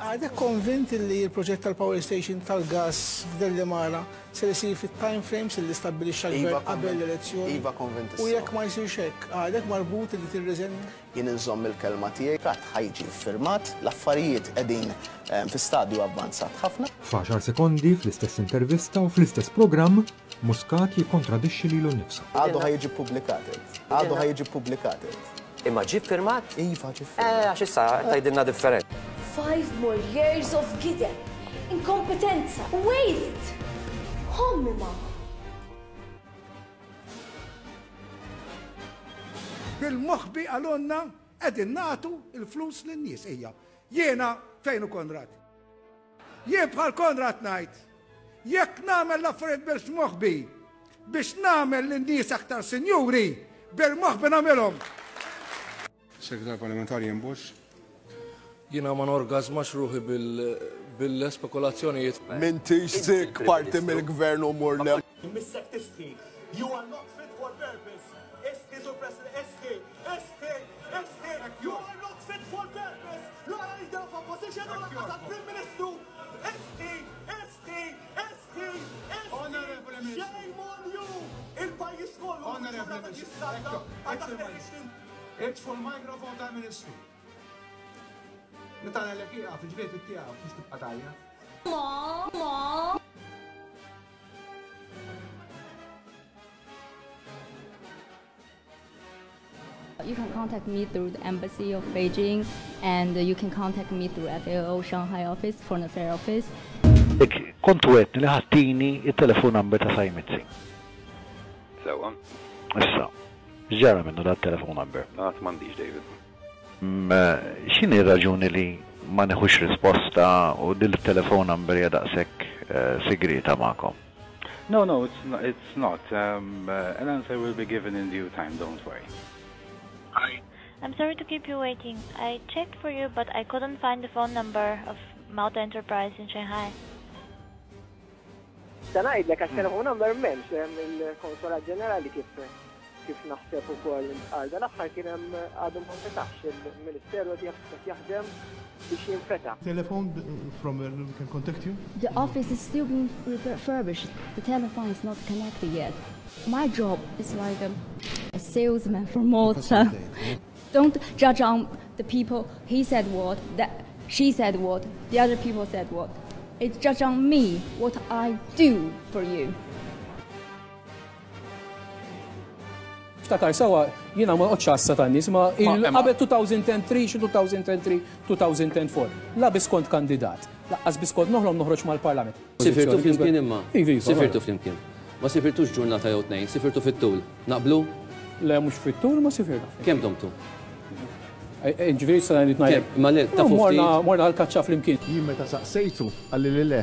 Għada konvint li l-proġett tal-Power Station tal-gas f'Delle Mara se jsir fit-time frames li stabbilixxa l-Gvern qabel l-elezzjoni. Iva konvint. U jekk ma jsirx hekk, għadek marbut li tirreżenja. Jien inżomm il-kelma tiegħi, qatt ħajġi ffirmat, l-affarijiet qegħdin fi stadju avvanzat ħafna. F'10 sekondi fl-istess intervista u fl-istess programm Muscat jikkontradixxi lilu nnifsu. Għadu ħajġi pubblikatet. Għadu ħajġi pubblikatet. Imma ġib firmat? Iva, ġib firmat. Għaxissa, tajdinna different. 5 more years of gideb. Incompetenza. Waste. Hommima. Bil-moħbi għalonna għedin natu il-flus l-nies ija. Jena fejnu Konrad. Jien bħal Konrad najt. Jek namel l-affarid biex moħbi. Biex namel l-nies aktar senjuri. Bil-moħbi namelom. Segretar parlamentari Imbush. Jina man orgazmax ruħi bil-espekulazzjonijiet. Mintix zik parti mill-gvern u murle. Mr. Tisti, you are not fit for purpose. Esti suppressor, esti. You are not fit for purpose. You are a leader of opposition or as a prime minister. Esti. Honorable Minister. Shame on you. Il-pajis kollu. Honorable Minister. Excellent. It's for microphone time ministry. Nitana l-ekija, fil-ġbet il-tija, fil-ġbet il-patajja. Mom! You can contact me through the Embassy of Beijing, and you can contact me through FAO Shanghai office, Foreign Affairs office. Kontu għetni li ħattini il-telefon number ta' Sajmitzi. Sewa? Issa. Ġara minnu da' telefon number. Għat mandiġ, David. Xini raġuni li ma neħux risposta u dil-telefon number jadaqsek segreta ma'kom? No, it's not. An answer will be given in due time, don't worry. Hi. I'm sorry to keep you waiting. I checked for you, but I couldn't find the phone number of Malta Enterprise in Shanghai. Tanajd, l-għax telefon number menx, il-konsola ġenerali kif? Kif naħseb ukoll għal dan aħħar kien hemm għadhom ma nfetaħx il-Ministeru qed jaħdem biex jinfetaħ. Telephone from where we can contact you? The office is still being refurbished. The telephone is not connected yet. My job is like a salesman from Malta. Don't judge on the people. He said what, that she said what, the other people said what. It's judge on me what I do for you. Takar sawa jina ma oċċassa ta' nies ma qabel 2003 xi 2003-2004. La biskont kandidat, laqqas biskont noħlom noħroġ mal-Parlament. Sifirtu flimkien imma. Sifirtu flimkien. Ma sifirtux ġurnata jew tnejn, sifirtu fit-tul. Naqblu? Le mhux fit-tul ma sifirtu. Kemm domtu? Ġifieri sa ngħid ngħid. Ma le ta' ftit. Morna għall-kaċċa flimkien. Jien meta saqsejtu għalli le.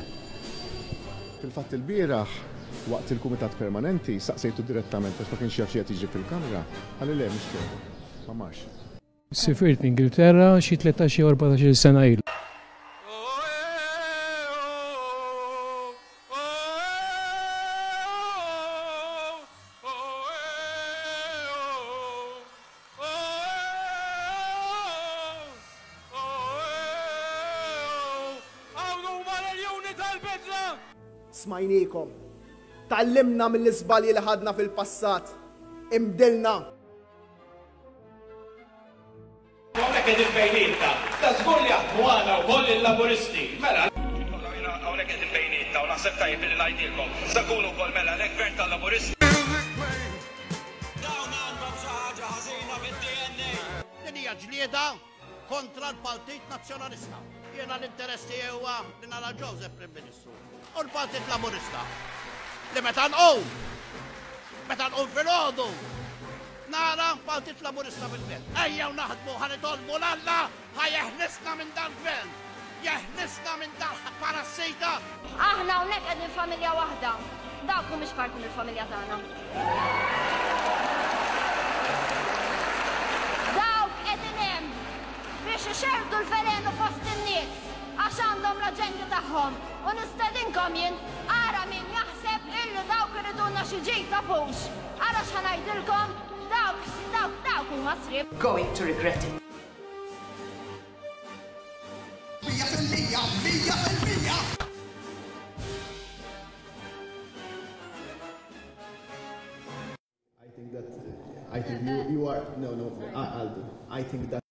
Fil-fatt il-bieraħ waqt il-Kumitat Permanenti saqsejtu direttament għax ma kienx jaf xi qed jiġi fil-Kamra, għalli le mhux kieku ma marx. Sifirt l-Ingilterra xi 13 jew 14 sena ilu. Smajnikom. Tallimna mill-iżbalji li ħadna fil-passat. Imdilna. Għonek edin bejnieta, ta' zgur li għatmu għana u għolli l-laburisti. Mela, għonek edin bejnieta, u naħseb tajib li najdilkom. Zakunu għol mela, l-ekvern tal-laburisti. Dawn għanba bżaħġa ħazina bid-DNA. Dinija ġlieda kontra l-Partit Nazjonalista. Jena l-interessi jewa li nara Joseph Prim-Ministru. U l-Partit Laburista. Li metan fil-ħodu. Nara, partit laburista bil-gvern. Ejja u naħdmu, ħanitolmu l-Alla, ħajjeħnisna minn dal-gvern. Jeħnisna minn dal-parassita. Aħna u nek għedin familja wahda. Dawku mux parti mill-familja tagħna. Dawk qegħdin hemm biex ixerdu l-velenu fost in-nies għax għandhom l-aġendi tagħhom. U nistedinkom jien ara min jaħseb illi dawk iriduna xi ġid tapux. Għalax ħanajdilkom dawk huma srib. Going to regret it. 100%. I think that I think you are no. I'll do. I think that.